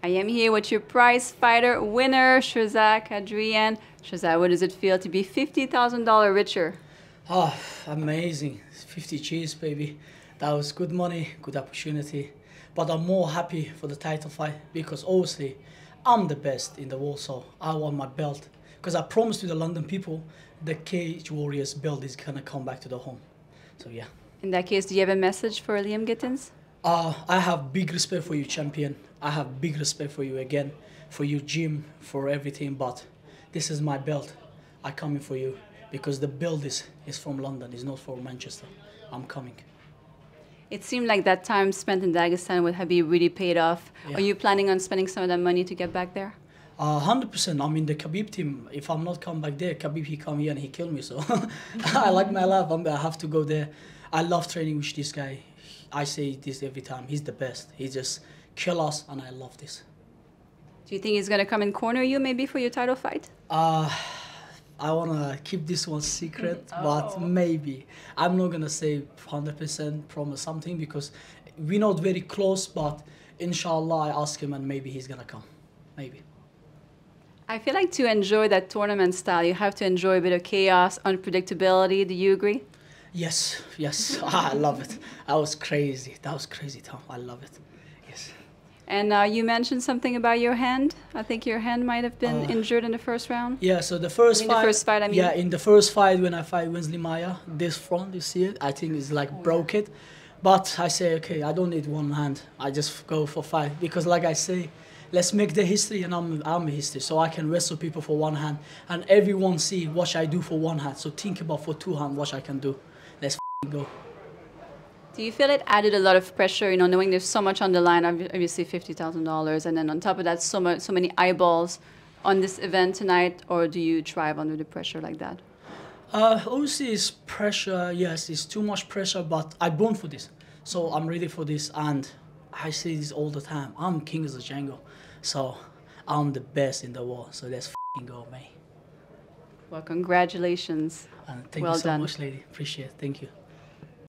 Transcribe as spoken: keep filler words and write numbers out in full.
I am here with your prize fighter winner, Shirzad Qadrian. Shirzad, what does it feel to be fifty thousand dollars richer? Oh, amazing. fifty G's, baby. That was good money, good opportunity. But I'm more happy for the title fight because obviously I'm the best in the world, so I want my belt. Because I promised to the London people the Cage Warriors belt is going to come back to the home. So, yeah. In that case, do you have a message for Liam Gittens? Uh, I have big respect for you, champion. I have big respect for you again, for your gym, for everything, but this is my belt. I'm coming for you because the belt is, is from London, it's not from Manchester. I'm coming. It seemed like that time spent in Dagestan with Khabib really paid off. Yeah. Are you planning on spending some of that money to get back there? Uh, one hundred percent. I mean, the Khabib team, if I'm not come back there, Khabib, he come here and he killed me, so I like my life. I'm, I have to go there. I love training with this guy. I say this every time. He's the best. He just kill us, and I love this. Do you think he's going to come and corner you maybe for your title fight? Uh, I want to keep this one secret, oh. But maybe. I'm not going to say one hundred percent promise something because we're not very close, but inshallah, I ask him, and maybe he's going to come. Maybe. I feel like to enjoy that tournament style, you have to enjoy a bit of chaos, unpredictability. Do you agree? Yes, yes. I love it. That was crazy. That was crazy, Tom. I love it. Yes. And uh, you mentioned something about your hand. I think your hand might have been uh, injured in the first round. Yeah, so the first, I mean, fight, the first fight, I mean. Yeah, in the first fight when I fight Winsley Meyer, this front, you see it? I think it's like oh, broke yeah. it. But I say, okay, I don't need one hand. I just go for five. Because like I say, let's make the history, and I'm, I'm a history. So I can wrestle people for one hand. And everyone see what I do for one hand. So think about for two hands what I can do. Let's f***ing go. Do you feel it added a lot of pressure, you know, knowing there's so much on the line, obviously fifty thousand dollars, and then on top of that, so much, so many eyeballs on this event tonight, or do you thrive under the pressure like that? Uh, obviously, it's pressure, yes, it's too much pressure, but I'm born for this. So I'm ready for this, and I say this all the time. I'm king of the jungle, so I'm the best in the world, so let's f***ing go, mate. Well, congratulations. And thank you so much, lady. Appreciate it. Thank you.